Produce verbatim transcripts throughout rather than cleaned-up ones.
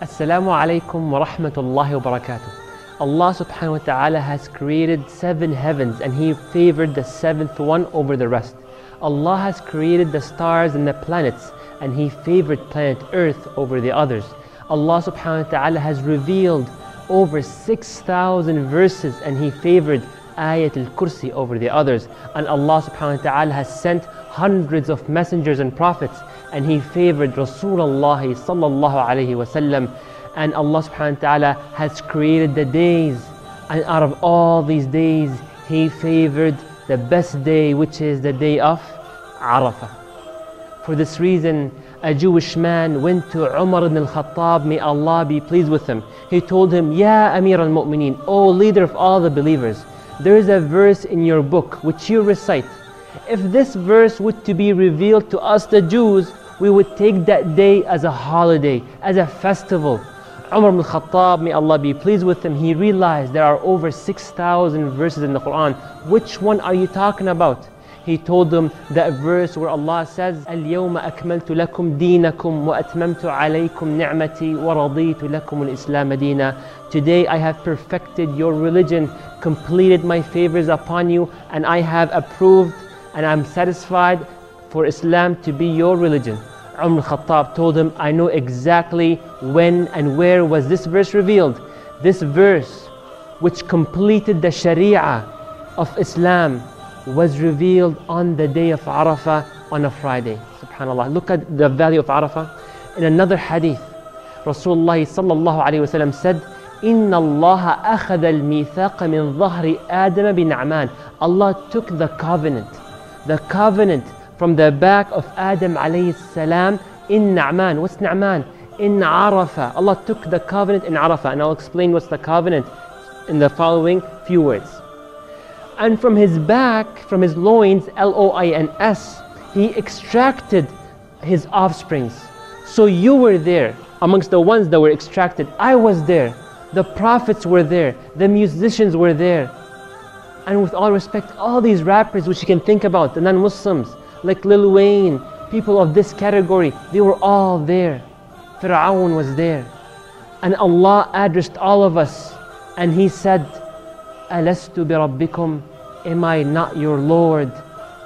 Assalamu alaikum wa rahmatullahi wa barakatuh. Allah subhanahu wa ta'ala has created seven heavens and He favored the seventh one over the rest. Allah has created the stars and the planets and He favored planet Earth over the others. Allah subhanahu wa ta'ala has revealed over six thousand verses and He favored Ayat al Kursi over the others. And Allah subhanahu wa ta'ala has sent hundreds of messengers and prophets and He favored Rasulullah sallallahu alayhi wasallam. And Allah subhanahu wa ta'ala has created the days, and out of all these days He favored the best day, which is the day of Arafah. For this reason, a Jewish man went to Umar ibn al-Khattab, may Allah be pleased with him. He told him, "Ya Amir al-Mu'mineen, O leader of all the believers, there is a verse in your book which you recite. If this verse would to be revealed to us the Jews, we would take that day as a holiday, as a festival." Umar ibn al-Khattab, may Allah be pleased with him, he realized there are over six thousand verses in the Quran. "Which one are you talking about?" He told them that verse where Allah says, "Al-yawma akmaltu lakum dinakum wa atmamtu alaykum ni'mati wa raditu lakum al-islam adina." Today I have perfected your religion, completed my favors upon you, and I have approved and I'm satisfied for Islam to be your religion. Umar al-Khattab told him, "I know exactly when and where was this verse revealed. This verse, which completed the Sharia of Islam, was revealed on the day of Arafah on a Friday." SubhanAllah, look at the value of Arafah. In another hadith, Rasulullah sallallahu alayhi wasallam said, "Inna Allah akhadha al-mithaqa min dhahri Adam bin Na'man." Allah took the covenant, the covenant from the back of Adam alayhi salam in Na'man. What's Na'man? In Arafah. Allah took the covenant in Arafah, and I'll explain what's the covenant in the following few words. "And from his back, from his loins, L O I N S, he extracted his offsprings. So you were there amongst the ones that were extracted. I was there. The prophets were there. The musicians were there." And with all respect, all these rappers which you can think about, the non-Muslims, like Lil Wayne, people of this category, they were all there. Fir'aun was there. And Allah addressed all of us and He said, "Alastu bi rabbikum, am I not your Lord?"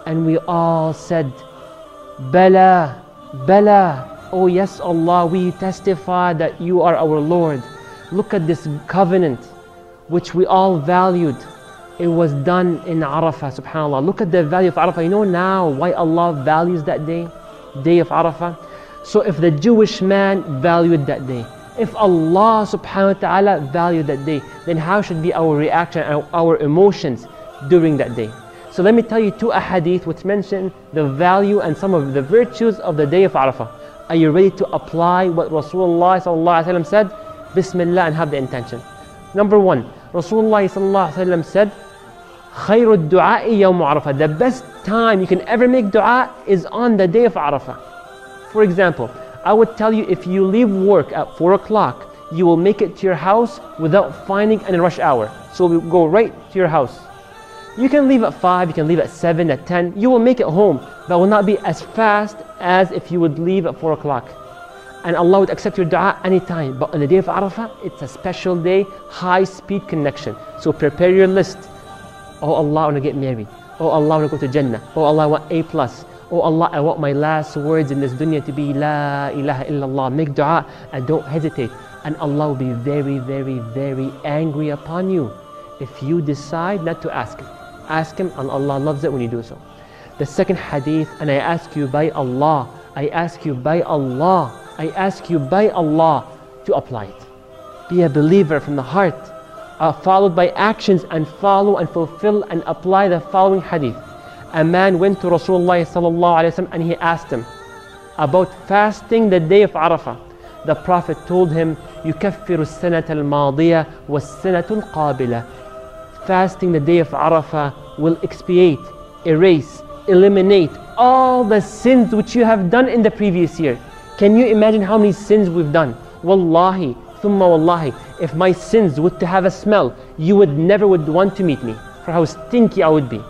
And we all said, "Bala, Bala, oh yes Allah, we testify that you are our Lord." Look at this covenant which we all valued. It was done in Arafah, subhanAllah. Look at the value of Arafah. You know now why Allah values that day, day of Arafah? So if the Jewish man valued that day, if Allah subhanahu wa ta'ala valued that day, then how should be our reaction, our emotions during that day? So let me tell you two ahadith which mention the value and some of the virtues of the day of Arafah. Are you ready to apply what Rasulullah sallallahu alayhi wa sallam said? Bismillah, and have the intention. Number one, Rasulullah sallallahu alayhi wa sallam said, "Khairud du'a'i yawm Arafah." The best time you can ever make dua is on the day of Arafah. For example, I would tell you, if you leave work at four o'clock, you will make it to your house without finding any rush hour. So we go right to your house. You can leave at five, you can leave at seven, at ten. You will make it home, but will not be as fast as if you would leave at four o'clock. And Allah would accept your dua anytime. But on the day of Arafah, it's a special day, high-speed connection. So prepare your list. "Oh Allah, I want to get married. Oh Allah, I want to go to Jannah. Oh Allah, I want A+. Oh Allah, I want my last words in this dunya to be La ilaha illallah." Make dua and don't hesitate. And Allah will be very, very, very angry upon you if you decide not to ask Him. Ask Him, and Allah loves it when you do so. The second hadith, "And I ask you by Allah, I ask you by Allah, I ask you by Allah," to apply it. Be a believer from the heart, uh, followed by actions, and follow and fulfill and apply the following hadith. A man went to Rasulullah sallallahu alayhi wa sallam and he asked him about fasting the day of Arafah. The Prophet told him, "يُكَفِّرُ السَّنَةَ الْمَاضِيَةَ وَالسَّنَةُ الْقَابِلَةَ." Fasting the day of Arafah will expiate, erase, eliminate all the sins which you have done in the previous year. Can you imagine how many sins we've done? Wallahi, thumma wallahi, if my sins would to have a smell, you would never would want to meet me, for how stinky I would be.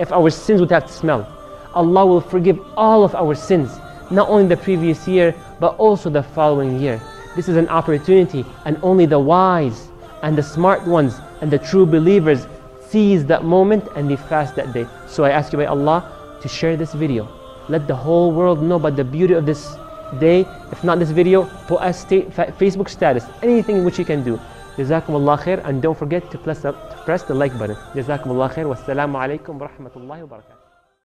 If our sins would have to smell, Allah will forgive all of our sins, not only the previous year, but also the following year. This is an opportunity, and only the wise and the smart ones and the true believers seize that moment and they fast that day. So I ask you by Allah to share this video. Let the whole world know about the beauty of this day. If not this video, put a state, Facebook status, anything which you can do. Jazakumullah khair, and don't forget to press, up, press the like button. Jazakumullah khair. Wassalamu alaikum wa rahmatullahi wa barakatuh.